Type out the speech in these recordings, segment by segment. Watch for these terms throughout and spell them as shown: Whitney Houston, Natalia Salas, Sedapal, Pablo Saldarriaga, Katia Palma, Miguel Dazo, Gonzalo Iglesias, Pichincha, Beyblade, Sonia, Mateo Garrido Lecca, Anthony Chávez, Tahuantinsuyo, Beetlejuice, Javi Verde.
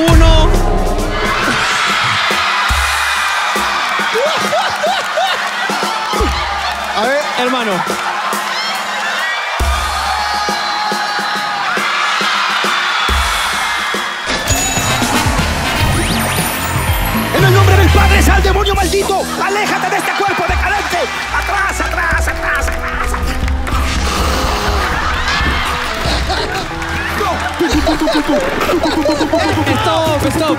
uno. A ver, hermano. En el nombre del Padre, sal demonio maldito. Aléjate de este cuerpo decadente. Atrás, atrás, atrás, atrás. Stop, stop, stop.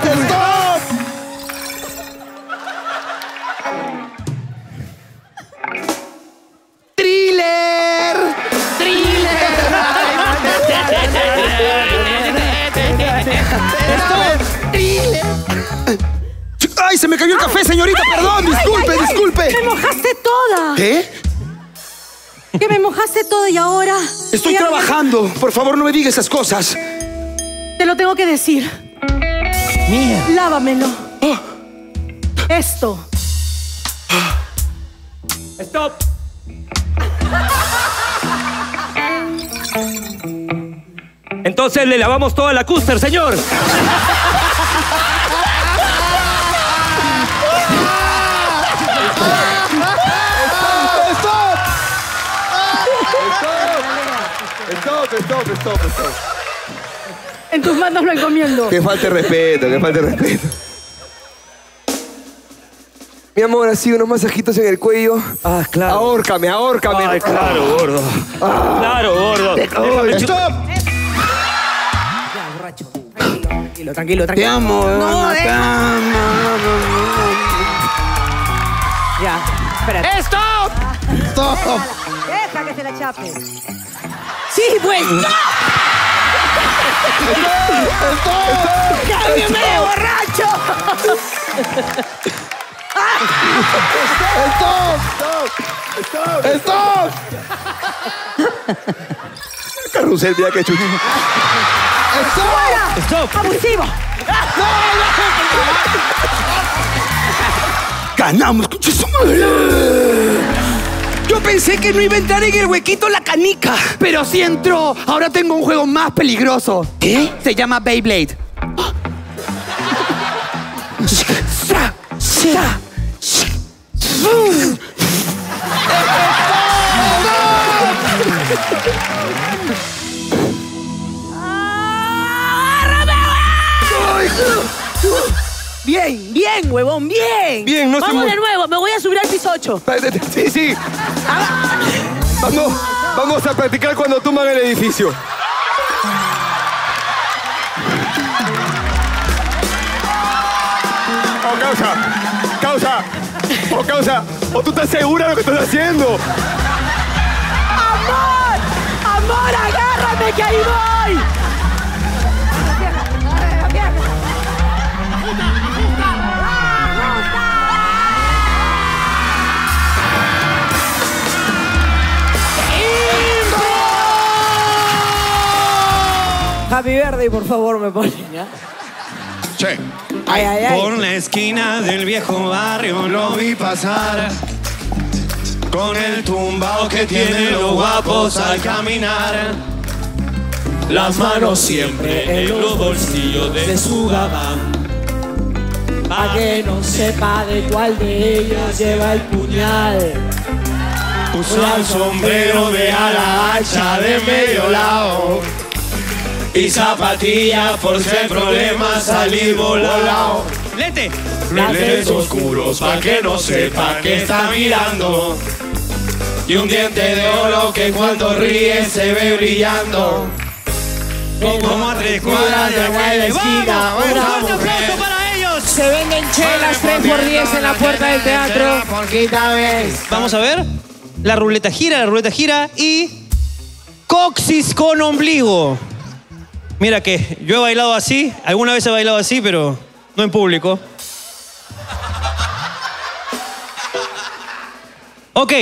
Thriller. Thriller. Stop. Thriller. Ay, se me cayó el café, señorita. Perdón, disculpe, disculpe. Me mojaste toda. ¿Qué? Que me mojaste todo y ahora... Estoy trabajando. Por favor, no me digas esas cosas. Te lo tengo que decir. Mía. Lávamelo. Oh. Esto. Stop. Entonces le lavamos toda la cúster, señor. Stop, stop, stop, stop. En tus manos lo encomiendo. Que falte respeto, que falte respeto. Mi amor, así unos masajitos en el cuello. Ah, claro. Ahórcame, ahórcame. Ay, claro, gordo. Ah. Claro, gordo. Oh, ¡stop! Ya, borracho. Tranquilo, tranquilo, tranquilo. Te amo. No, ya, espérate. ¡Stop! ¡Stop! Deja que se la chape. ¡Sí, güey! ¡No! ¡Cámbiame de borracho! ¡Stop! ¡Stop! ¡Stop! Carrusel, mira que chulo. ¡Stop! ¡Stop! ¡Abusivo! ¡No! ¡Ganamos! Yo pensé que no iba a entrar en el huequito la canica, pero sí entró. Ahora tengo un juego más peligroso. ¿Qué? Se llama Beyblade. Bien, bien, huevón, bien. Bien, no. Vamos de nuevo, me voy a subir al piso 8. Sí, sí. Vamos, vamos a practicar cuando tumban el edificio. Oh, causa, causa, oh, causa. ¿O tú estás segura de lo que estás haciendo? ¡Amor! ¡Amor, agárrame que ahí voy! Javi Verde, por favor, me ponen, ¿ya? Che. Ay, ay, ay. Por la esquina del viejo barrio lo vi pasar, con el tumbao que tienen los guapos al caminar. Las manos siempre en los bolsillos de su gabán, pa' que no sepa de cuál de ellas lleva el puñal. Usa el sombrero de ala ancha de medio lado y zapatillas por ser problema salir volado. Lete. Lentes oscuros pa' que no sepa que está mirando, y un diente de oro que cuando ríe se ve brillando. Como a tres cuadras de acá en la esquina. ¡Vamos! ¡Un fuerte aplauso para ellos! Se venden chelas 3x10 en la puerta del teatro por quinta vez. Vamos a ver. La ruleta gira y... coxis con ombligo. Mira que yo he bailado así, alguna vez he bailado así, pero no en público. Ok,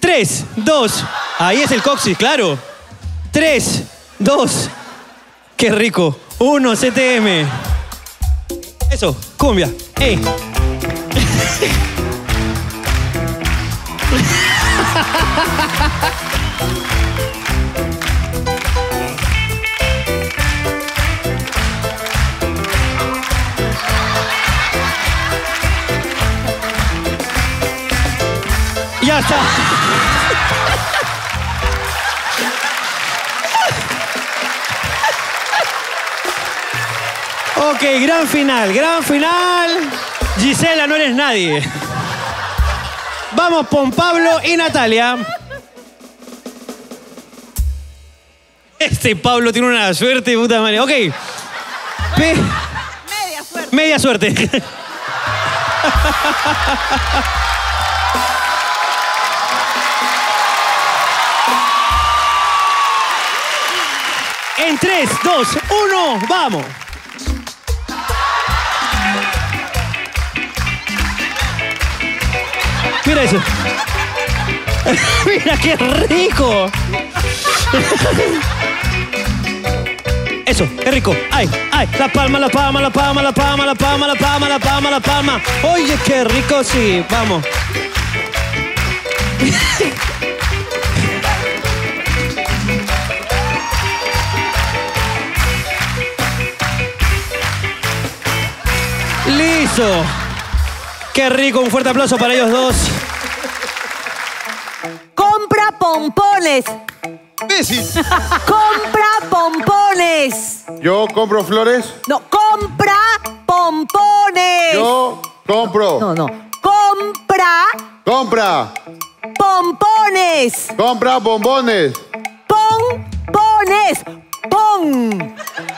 3, 2, ahí es el coxis, claro. 3, 2, qué rico. 1, CTM. Eso, cumbia. Ey. mucho. Ok, gran final, gran final. Gisela, no eres nadie. Vamos con Pablo y Natalia. Este Pablo tiene una suerte, puta madre. Ok. Media suerte. Media suerte. En 3, 2, 1, vamos. Mira eso. Mira qué rico. Eso, es rico. Ay, ay, la palma, la palma, la palma, la palma, la palma, la palma, la palma, la palma. Oye, qué rico, sí, vamos. Listo. Qué rico, un fuerte aplauso para ellos dos. Compra pompones. Besis. Compra pompones. ¿Yo compro flores? No, compra pompones. Yo compro. No, no. Compra. Compra. Pompones. Compra bombones. Pompones. Pon.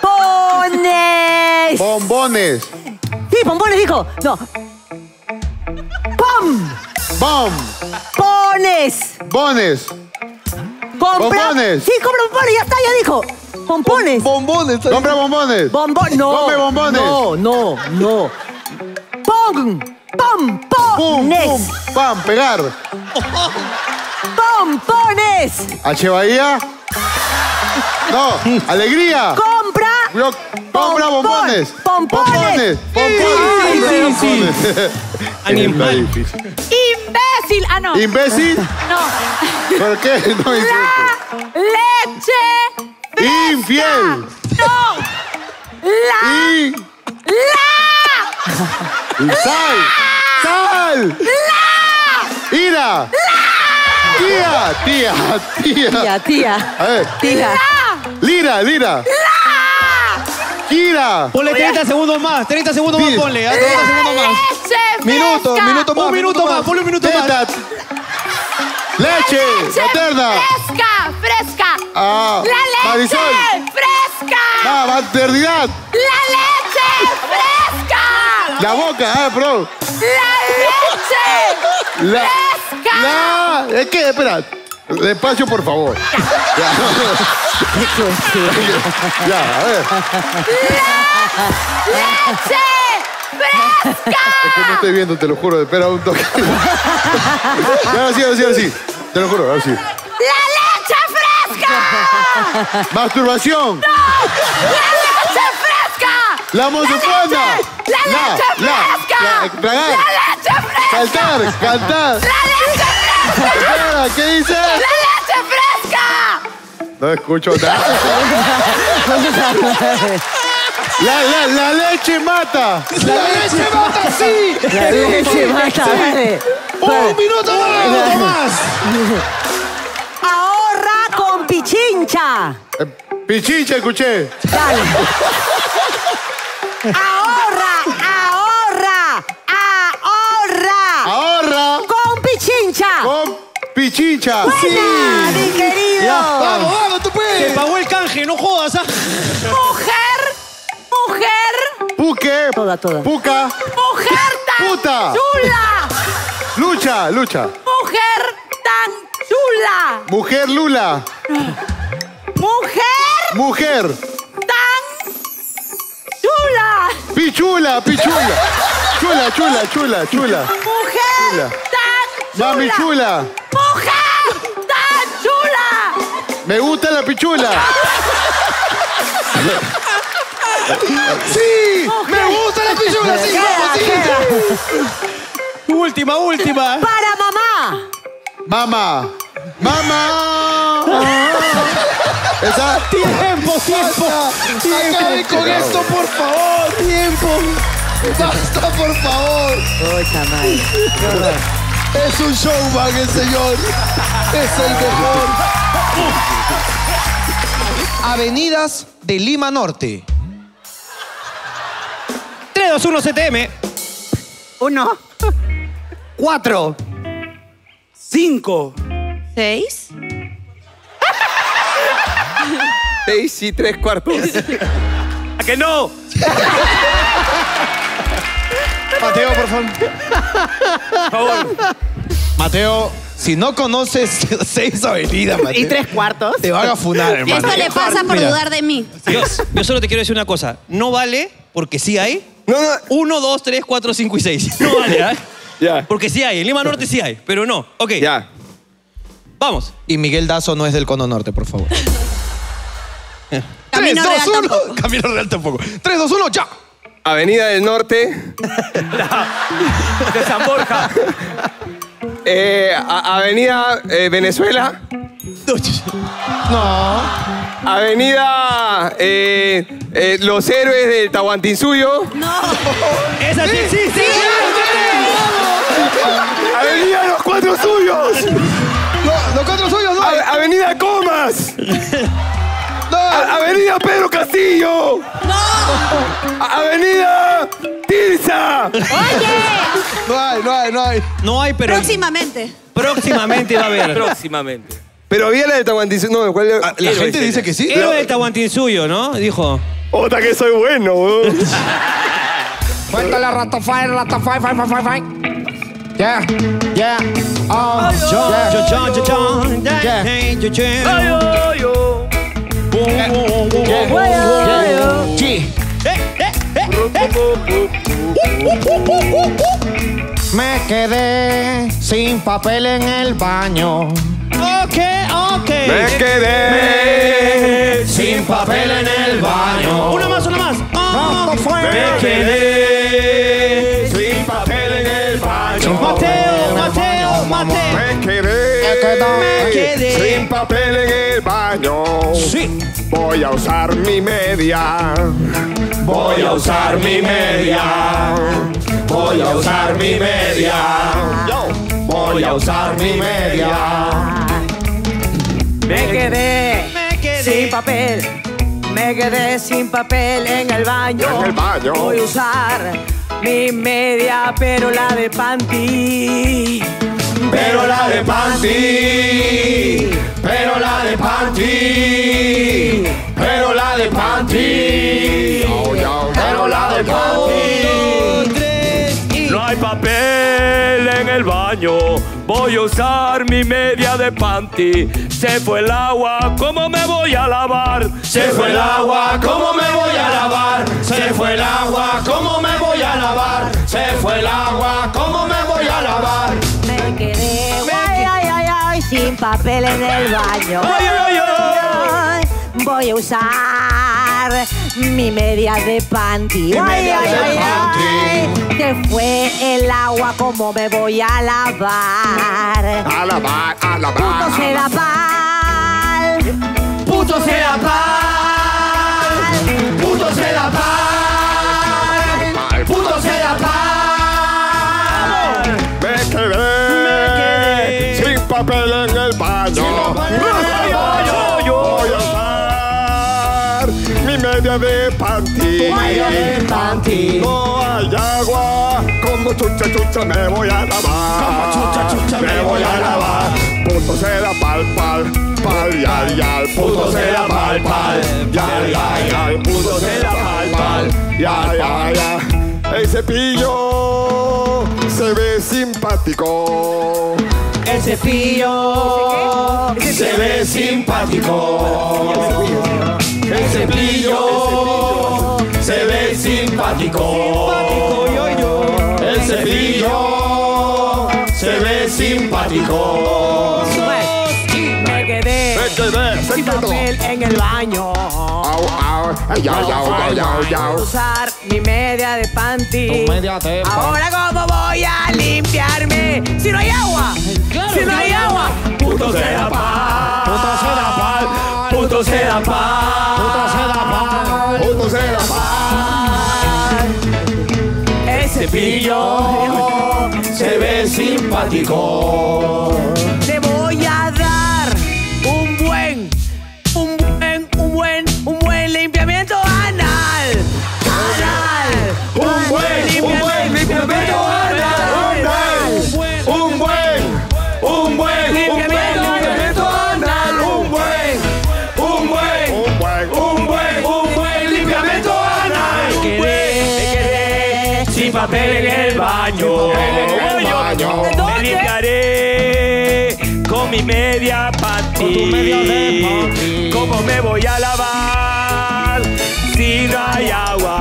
Pones. Bombones. Sí, pompones, hijo. No. Pom. Pom. Pones. Bones. Compra... Bombones. Sí, compra bombones, ya está, ya dijo. Pompones. Bombones. Compra bombones. Bombones. No. Compre bombones. No, no, no. Pom. Pom. Pompones. Pum, pum, pam, pegar. Pompones. H. Bahía. No. Alegría. Compra. Yo... Compra bombones. Pompones. Pompones. Pompones. Sí, sí, sí. Animal. Imbécil. Ah, no. ¿Imbécil? No. ¿Por qué? No insultes. La leche fresca. Infiel. No. La. In... La. La. Sal. Sal. La. Ira. La. Tía. Tía. Tía. Tía. Tía. A ver. Tía. Lira. Lira. La. Gira. Ponle 30 segundos más, 30 segundos más, ponle. 30 segundos más. Minuto, minuto más. Un minuto más, ponle un minuto más. Leche, materna. Fresca, fresca. Ah, la leche fresca. La maternidad. La leche fresca. La boca, bro. La leche fresca. La... Es que, espera. Despacio, por favor. Ya. Ya, a ver. ¡La leche fresca! Es que no estoy viendo, te lo juro. Espera un toque. Ahora sí. Te lo juro, ahora sí. ¡La leche fresca! ¡Masturbación! ¡No! ¡La leche fresca! ¡La mozufona! ¡La leche fresca! ¡La leche fresca! ¡Saltar! ¡Cantar! ¡La leche fresca! Espera, ¿qué dices? ¡La leche fresca! No escucho nada. La leche mata. La leche mata, sí. La leche mata, vale. Un minuto más. Ahorra con Pichincha. Pichincha, escuché. Dale. Ahorra. Pichincha. Con Pichincha. ¡Buena, sí, mi querido! Ya. ¡Vamos, vamos, tú puedes! Te pagó el canje, no jodas. Mujer. Puque. Toda. Puca. Mujer tan puta. Chula. Lucha. Mujer tan chula. Mujer Lula. Mujer. Tan chula. Pichula. Chula. Mujer. Chula. Mami chula. ¡Mujer tan chula! ¡Me gusta la pichula! ¡Sí! Mujer. ¡Me gusta la pichula! ¡Sí, vamos, sí! Última. ¡Para mamá! ¡Mamá! Esa... ¡Tiempo! ¡Acaben con esto, por favor! ¡Tiempo! ¡Basta, por favor! ¡Oye, madre! Es un showman el señor. Es el mejor. Avenidas de Lima Norte. 3, 2, 1, CTM. 1, 4, 5, 6. 6 y 3/4. ¿A que no? Mateo, por favor. Por favor. Mateo, si no conoces 6 avenidas, Mateo. Y 3/4. Te van a funar, hermano. Esto le pasa por dudar de mí. Yo solo te quiero decir una cosa. No vale porque sí hay. 1, 2, 3, 4, 5 y 6. No vale, ¿eh? Ya. Porque sí hay. En Lima Norte sí hay, pero no. Ok. Ya. Vamos. Y Miguel Dazo no es del Cono Norte, por favor. Camino 3, 2, 1. Tampoco. Camino Real tampoco. 3, 2, 1, ya. Avenida del Norte. De San Borja. Avenida Venezuela. No. Avenida Los Héroes del Tahuantinsuyo. No. Esa sí existe. Sí, sí. Avenida Los Cuatro Suyos. No, Los Cuatro Suyos no. Avenida Comas. No. Avenida Pedro Castillo. No. Avenida Tirsa. Oye. No hay. No hay, pero... Próximamente. Próximamente va a haber. Próximamente. Pero había la de Tahuantinsuyo. No, ¿cuál era? La Héroe gente dice que sí. Héroe de Tahuantinsuyo, ¿no? Dijo. Ota que soy bueno, weón. Cuéntale a Ratafai. Yeah, yeah. Oh, me quedé sin papel en el baño. Ok. Me quedé sin papel en el baño. Una más. Oh, me quedé sin papel en el baño. Mateo. Me quedé sin papel en el baño. Sí. Voy a usar mi media. Me quedé sin papel. Me quedé sin papel en el baño. Voy a usar mi media, pero la de panty. Pero la de panty. No hay papel en el baño. Voy a usar mi media de panty. Se fue el agua, ¿cómo me voy a lavar? Se fue el agua, ¿cómo me voy a lavar? Sin papel en el baño. Voy a usar mi media de panty. Se fue el agua, ¿cómo me voy a lavar? Puto Sedapal. Papel en el baño. Voy a usar mi media de panty. No hay agua, como chucha me voy a lavar. Puto Sedapal, Puto Sedapal. El cepillo se ve simpático. El cepillo se ve simpático. Me quedé sin papel en el baño. Voy a usar mi media de panty. Ahora cómo voy a limpiarme si no hay agua. Claro, si no hay agua. Puto Sedapal. El cepillo se ve simpático. Te voy a dar un buen limpiamiento anal. Papel en el baño, me limpiaré con mi media panty. ¿Cómo me voy a lavar si no hay agua?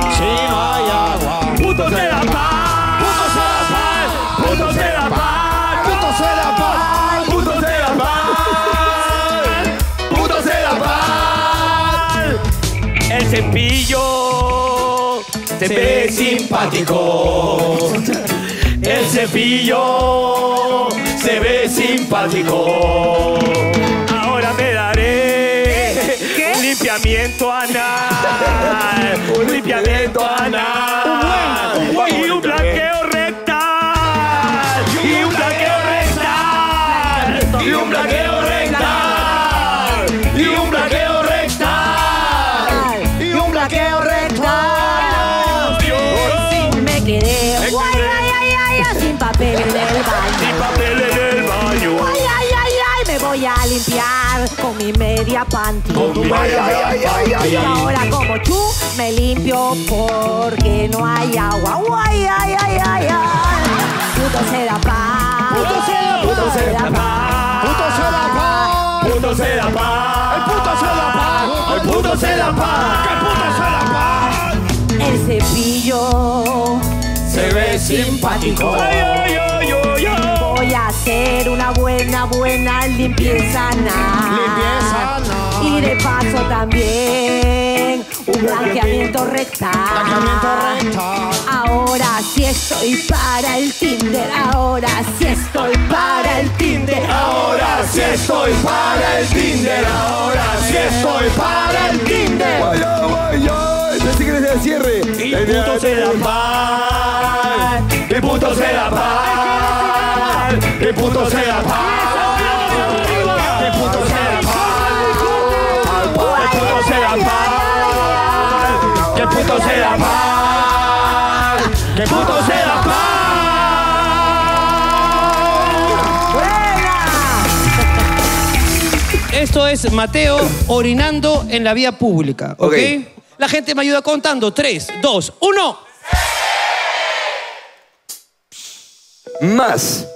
Puto Sedapal, puto Sedapal, puto Sedapal, puto Sedapal, puto Sedapal. El cepillo se ve simpático. El cepillo se ve simpático. Ahora me daré un limpiamiento anal. Un limpiamiento anal. Y un blanqueo rectal. Y un blanqueo rectal. Y un blanqueo rectal. Y un blanqueo rectal. Y un blanqueo rectal. Limpiar con mi media panty. Y ahora como tú me limpio porque no hay agua. Ay, ay, ay, ay, ay. Puto Sedapal, puto Sedapal, puto Sedapal, puto Sedapal, el puto Sedapal, el puto Sedapal, el puto Sedapal. El cepillo se ve simpático. Voy a hacer una buena limpieza anal. Y de paso también un blanqueamiento rectal. Ahora sí estoy para el Tinder. Ahora sí estoy para el Tinder. Ahora sí estoy para el Tinder. Ahora sí estoy para el Tinder. Pensé que eres de cierre. Y puto Sedapal, y puto Sedapal, ¡qué puto Sedapal! ¡Qué puto Sedapal! ¡Qué puto Sedapal! ¡Qué puto Sedapal! ¡Qué puto Sedapal! Esto es Mateo orinando en la vía pública, ¿ok? La gente me ayuda contando. 3, 2, 1. Más.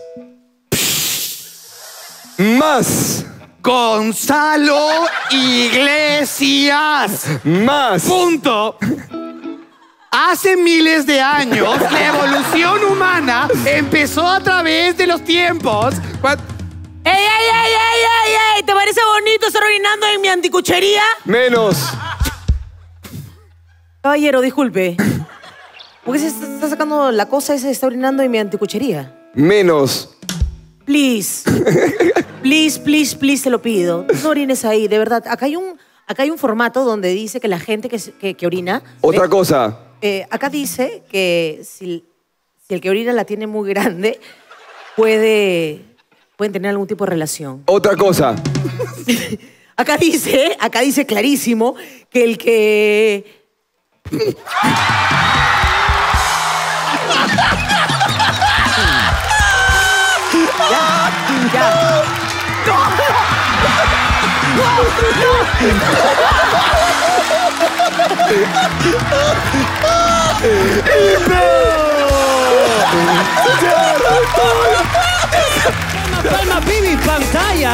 Más. Gonzalo Iglesias. Más. Punto. Hace miles de años, la evolución humana empezó a través de los tiempos. ¡Ey, ey, ey, ey, ey, ey! ¿Te parece bonito estar orinando en mi anticuchería? Menos. Caballero, disculpe. ¿Por qué se está sacando la cosa esa de estar orinando en mi anticuchería? Menos. Please, please, please, please, te lo pido. No orines ahí, de verdad. Acá hay un formato donde dice que la gente que orina... Otra cosa. Acá dice que si el que orina la tiene muy grande, pueden tener algún tipo de relación. Otra cosa. Acá dice clarísimo que el que... Ya. ¡No! Palma, pibi, pantalla.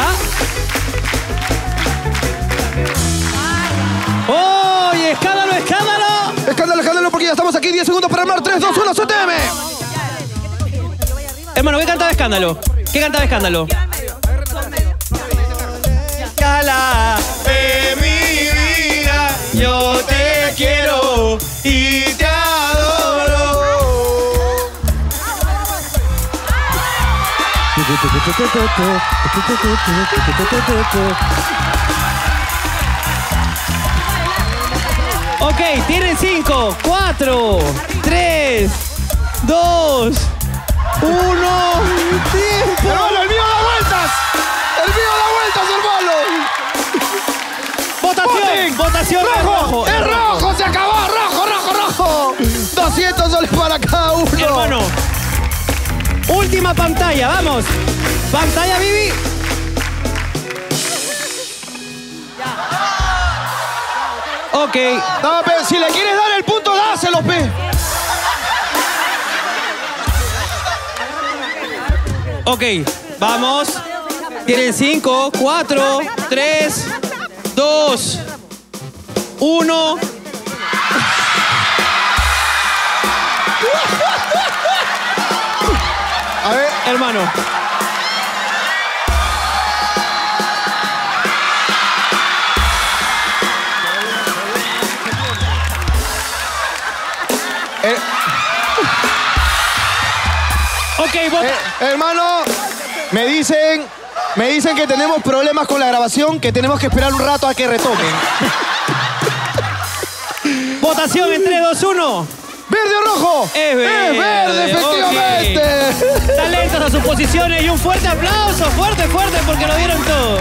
¡Oye, escándalo, escándalo! Escándalo, escándalo, porque ya estamos aquí. 10 segundos para armar. 3, 2, 1, CTM. Hermano, voy a cantar escándalo. ¿Qué cantaba escándalo? Cala de mi vida, yo te quiero y te adoro. Ok, tienen 5, 4, 3, 2. ¡Uno! ¡Tiempo! ¡Hermano, el mío da vueltas! ¡El mío da vueltas, hermano! ¡Votación! ¡Votación! ¡Rojo! ¡Es rojo! ¡Se acabó! ¡Rojo, rojo, rojo! 200 soles para cada uno. Hermano, última pantalla, vamos. Pantalla, Vivi. Ok. No, pero si le quieres dar el punto, dáselo, pe. Ok, vamos. Tienen 5, 4, 3, 2, 1. A ver, hermano. Okay, hermano, me dicen que tenemos problemas con la grabación, que tenemos que esperar un rato a que retomen. Votación en 3, 2, 1. ¿Verde o rojo? Es verde, efectivamente. Okay. Talentos a sus posiciones y un fuerte aplauso, fuerte, fuerte, porque lo dieron todo.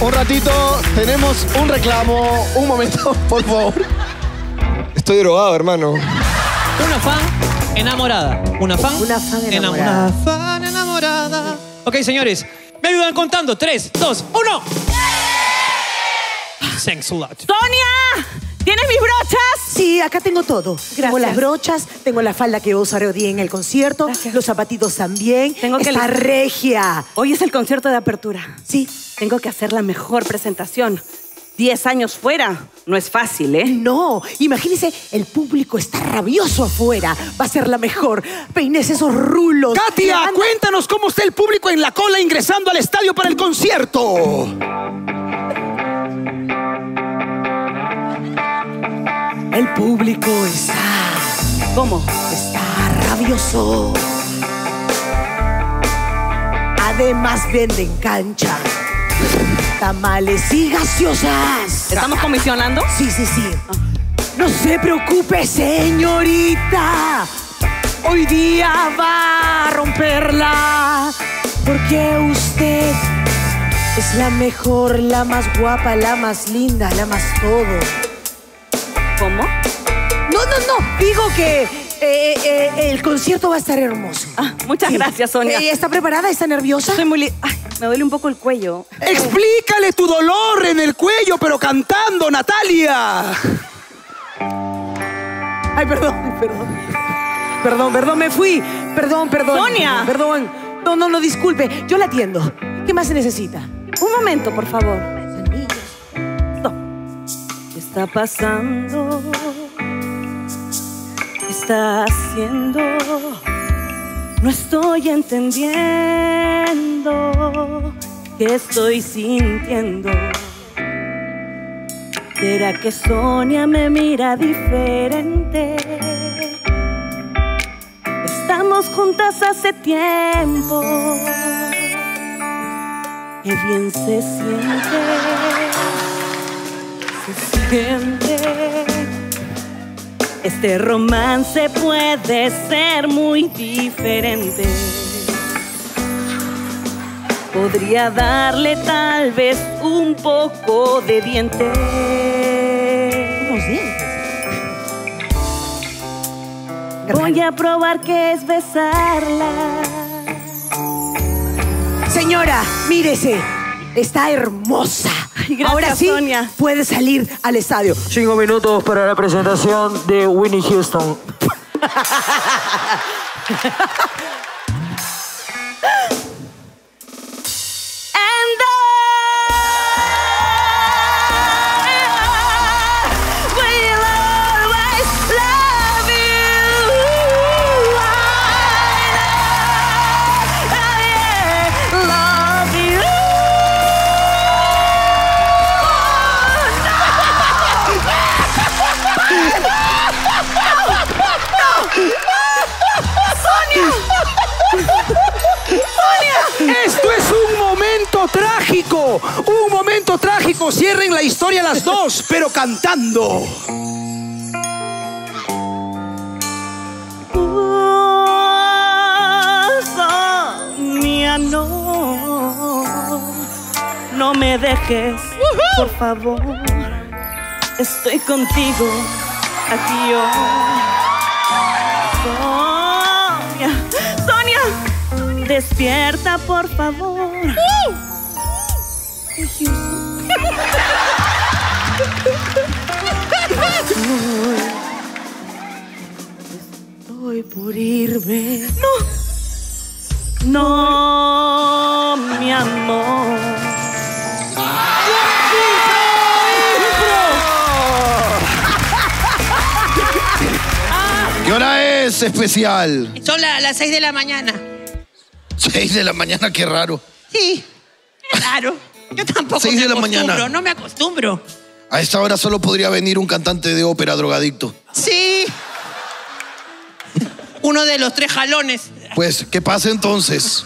Un ratito, tenemos un reclamo. Un momento, por favor. Estoy drogado, hermano. Una fan. Enamorada. Una fan enamorada. Ok, señores. Me ayudan contando. 3, 2, 1. Thanks a lot. ¡Sonia! ¿Tienes mis brochas? Sí, acá tengo todo. Gracias. Tengo las brochas, tengo la falda que usaré hoy día en el concierto, gracias. Los zapatitos también. Tengo que la regia. Hoy es el concierto de apertura. Sí. Tengo que hacer la mejor presentación. 10 años fuera. No es fácil, ¿eh? No. Imagínense, el público está rabioso afuera. Va a ser la mejor. Peines esos rulos. ¡Katia, cuéntanos cómo está el público en la cola ingresando al estadio para el concierto! El público está... ¿Cómo? Está rabioso. Además venden cancha. Tamales y gaseosas. ¿Estamos comisionando? Sí, sí, sí. No se preocupe, señorita. Hoy día va a romperla. Porque usted es la mejor, la más guapa, la más linda, la más todo. ¿Cómo? No, no, no. Digo que... el concierto va a estar hermoso. Ah, muchas gracias, Sonia. ¿Está preparada? ¿Está nerviosa? Estoy muy... Ay, me duele un poco el cuello. Explícale tu dolor en el cuello, pero cantando, Natalia. Ay, perdón, perdón. Perdón, perdón, me fui. Perdón, perdón. Sonia. Perdón. No, no, no, disculpe. Yo la atiendo. ¿Qué más se necesita? Un momento, por favor. No. ¿Qué está pasando? Está haciendo, no estoy entendiendo que estoy sintiendo. ¿Será que Sonia me mira diferente? Estamos juntas hace tiempo. Qué bien se siente, se siente. Este romance puede ser muy diferente. Podría darle tal vez un poco de dientes. Unos dientes. Voy a probar qué es besarla. Señora, mírese. Está hermosa. Gracias, ahora sí, Sonia. Puede salir al estadio. 5 minutos para la presentación de Whitney Houston. Esto es un momento trágico. Un momento trágico. Cierren la historia las dos, pero cantando. Sonia, no, no me dejes, por favor. Estoy contigo aquí hoy. Sonia, Sonia, despierta, por favor. Estoy por irme. No, no, mi amor. ¿Qué hora es, especial? Son las 6 de la mañana. ¿6 de la mañana? Qué raro. Sí, es raro. Yo tampoco 6 de la mañana. No me acostumbro. A esta hora solo podría venir un cantante de ópera drogadicto. Sí. Uno de los 3 jalones. Pues, ¿qué pase entonces?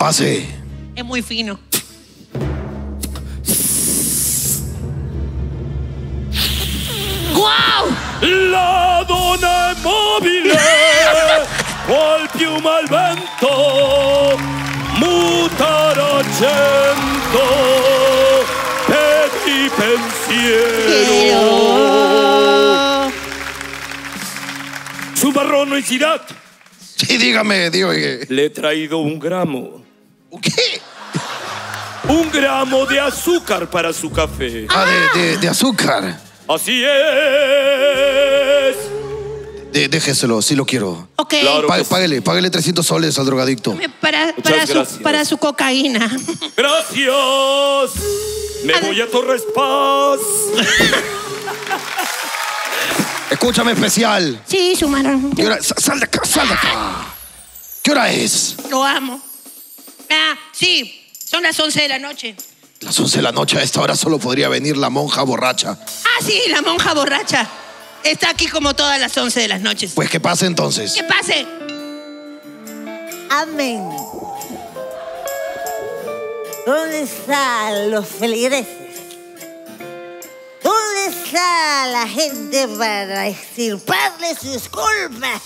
Pase. Es muy fino. ¡Guau! La donna móvil, col più mal vento, mutaracento, per i pensiero. Su barrón no incidat. Sí, dígame, dígame. Le he traído un gramo. ¿Qué? Un gramo de azúcar para su café. Ah, de azúcar. Así es. Déjeselo, sí lo quiero. Ok. Claro, páguele, páguele 300 soles al drogadicto. Para su cocaína. Gracias. Me voy a Torres Paz. Escúchame, especial. Sí, su mano. ¿Qué hora? Sal de acá, sal de acá. ¿Qué hora es? Lo amo. Ah, sí, son las 11 de la noche. Las 11 de la noche, a esta hora solo podría venir la monja borracha. Ah, sí, la monja borracha. Está aquí como todas las 11 de las noches. Pues que pase entonces. Que pase. Amén. ¿Dónde están los feligreses? ¿Dónde está la gente para extirparle sus culpas?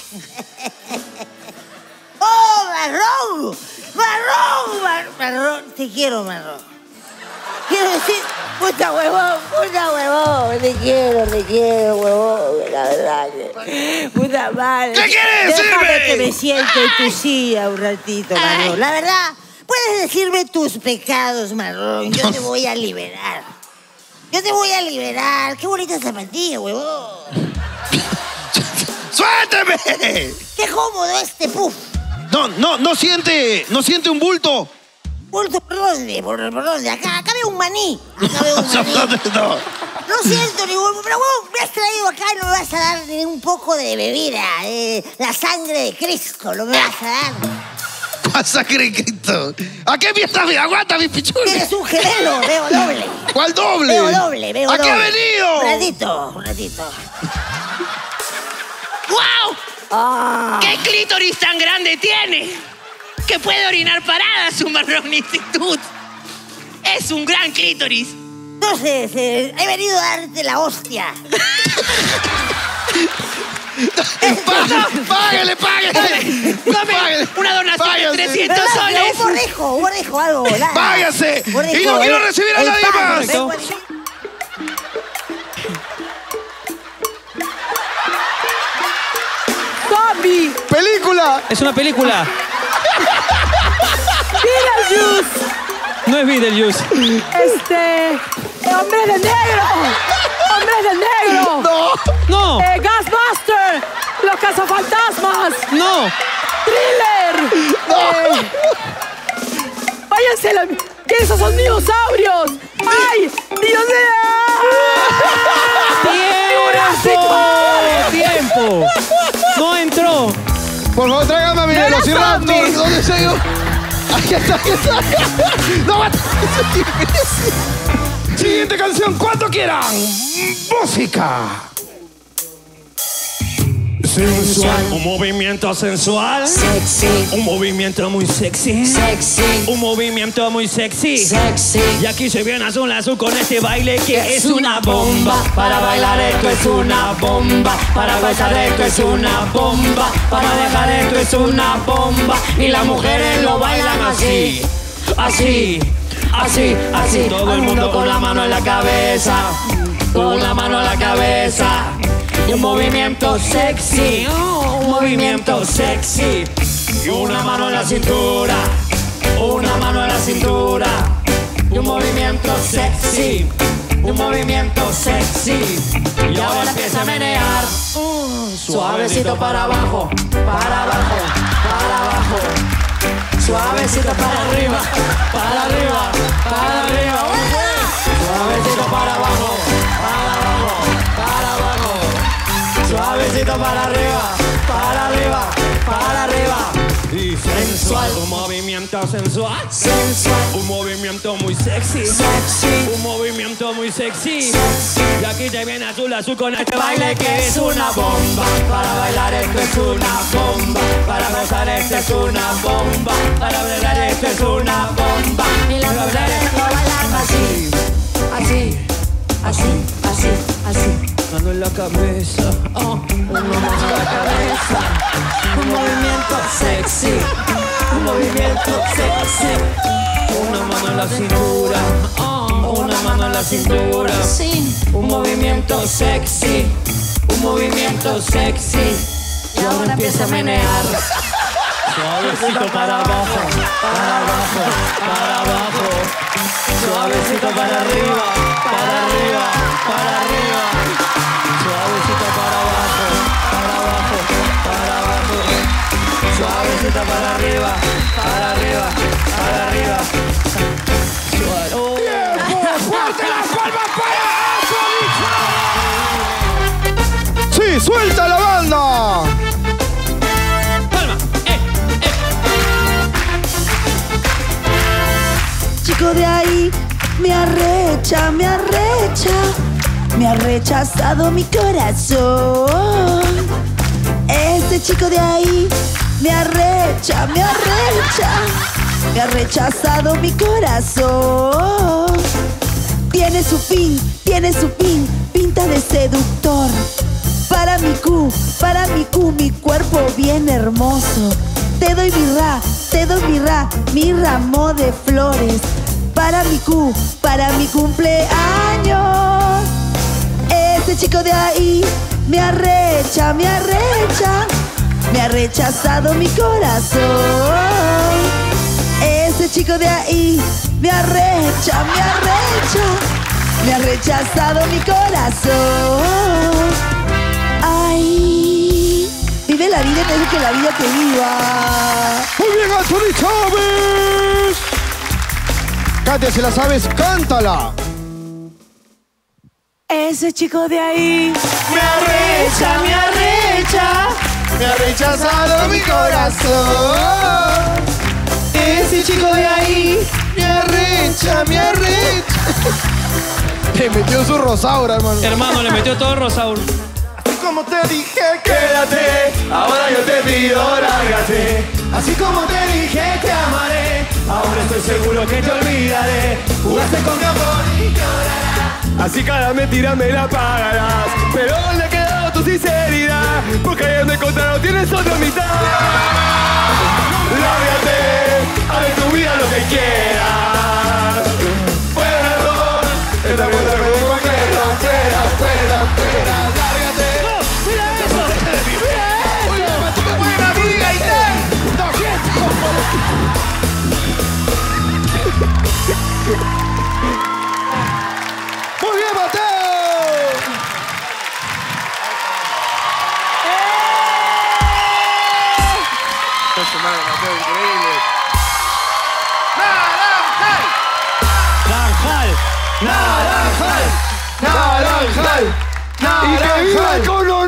¡Oh, marrón! ¡Marrón! ¡Marrón! Te quiero, marrón. Quiero decir, puta huevón, te quiero, huevón, la verdad. Puta madre. ¿Qué quieres decirme? Déjame que me siente en tu silla un ratito, marrón. La verdad, puedes decirme tus pecados, marrón. Yo te voy a liberar. Yo te voy a liberar. Qué bonita zapatilla, huevón. ¡Suéltame! Qué cómodo este puff. No siente un bulto. ¿Bulto por dónde? ¿Por dónde? Acá veo un maní. Acá veo un maní. No siento ningún... Pero, huevón, me has traído acá y no me vas a dar ni un poco de bebida. La sangre de Cristo no me vas a dar. Sacre Cristo. ¿A qué fiesta me aguanta, mi pichula? Eres un gemelo, veo doble. ¿Cuál doble? Veo doble, veo doble. ¿A qué ha venido? Un ratito. ¡Wow! Oh. ¡Qué clítoris tan grande tiene! Que puede orinar parada su marronitud. Es un gran clítoris. Entonces, he venido a darte la hostia. Páguele. Una donación de 300 soles. Un borrijo, algo. Págase. Y no quiero recibir a nadie más. ¡Zombie! ¡Película! Es una película. Beetlejuice. No es Beetlejuice. ¡Hombres de negro! ¡No! ¡Ghostbusters! ¡Los cazafantasmas! ¡No! ¡Thriller! ¡No! ¡Váyanse la... ¡Que esos son dinosaurios! ¡Ay! ¡Dios mío! ¡Tiempo! ¡No entró! Por favor, tráigame a mi velociraptor. ¿Dónde se dio? ¡Aquí está! ¡No va! Siguiente canción, cuando quieran. Música. sensual. Un movimiento sensual. Sexy. Un movimiento muy sexy. Sexy. Un movimiento muy sexy. Sexy. Y aquí se viene azul azul con este baile que es una bomba. Para bailar esto es una bomba. Para besar esto es una bomba. Para dejar esto es una bomba. Y las mujeres lo bailan así. Así. Así, así. Todo el mundo con la mano en la cabeza. Con la mano en la cabeza. Y un movimiento sexy. Un movimiento sexy. Y una mano en la cintura. Una mano en la cintura. Y un movimiento sexy. Un movimiento sexy. Y ahora empieza a menear. Suavecito para abajo. Para abajo. Para abajo. Suavecito para arriba, para arriba, para arriba. Suavecito para abajo, para abajo, para abajo. Suavecito para arriba, para arriba, para arriba. Y sensual, un movimiento sensual. Sensual, un movimiento muy sexy. Sexy, un movimiento muy sexy. Sexy. Y aquí te viene azul azul con este baile que es una bomba. Para bailar esto es una bomba. Para besar esto es una bomba. Para bailar esto es una bomba. Y las mujeres lo bailan así. Así, así, así, así. Mano en la cabeza, oh, una mano en la cabeza. Un movimiento sexy, un movimiento sexy. Una mano en la cintura, oh, una mano en la cintura. Un movimiento sexy, un movimiento sexy. Y ahora empieza a menear. Suavecito para abajo, para abajo, para abajo. Suavecito para arriba, para arriba, para arriba. Suavecito para abajo, para abajo, para abajo. Suavecito para arriba, para arriba, para arriba. ¡Tiempo! ¡Fuerte las palmas para Anthony Chávez! ¡Sí, suelta la banda! ¡Palma! Chico de ahí, me arrecha, me arrecha. Me ha rechazado mi corazón. Ese chico de ahí me arrecha, me arrecha. Me ha rechazado mi corazón. Tiene su fin, pinta de seductor. Para mi cu, mi cuerpo bien hermoso. Te doy mi ramo de flores. Para mi cumpleaños. Ese chico de ahí me arrecha, me arrecha. Me ha rechazado mi corazón. Ese chico de ahí me arrecha, me arrecha. Me ha rechazado mi corazón. Ay, vive la vida, no es que la vida te viva. Muy bien, Anthony Chávez. Katia, si la sabes, cántala. Ese chico de ahí me arrecha, me arrecha. Me ha rechazado mi corazón. Ese chico de ahí me arrecha, me arrecha. Le metió su rosaura, hermano. Hermano, le metió todo el rosaura. Así como te dije, quédate. Ahora yo te pido, lárgate. Así como te dije, te amaré. Ahora estoy seguro que te olvidaré. Jugaste con mi amor y llorarás. Así cada mentira me la pagarás. Pero ¿dónde ha quedado tu sinceridad? Porque ahí donde encontraron tienes otra mitad. Lárgate, haz de tu vida lo que quieras. Fue un error, esta vuelta como cualquiera. Fuera, fuera, fuera, lárgate. ¡No! ¡Mira eso! ¡Mira eso! ¡Buena vida y ten! ¡200! ¡Muy bien, Mateo! ¡Qué madre, Mateo! ¡Increíble! ¡Naranjal! ¡Naranjal! ¡Naranjal! ¡Naranjal! ¡Naranjal! ¡Y que viva el color!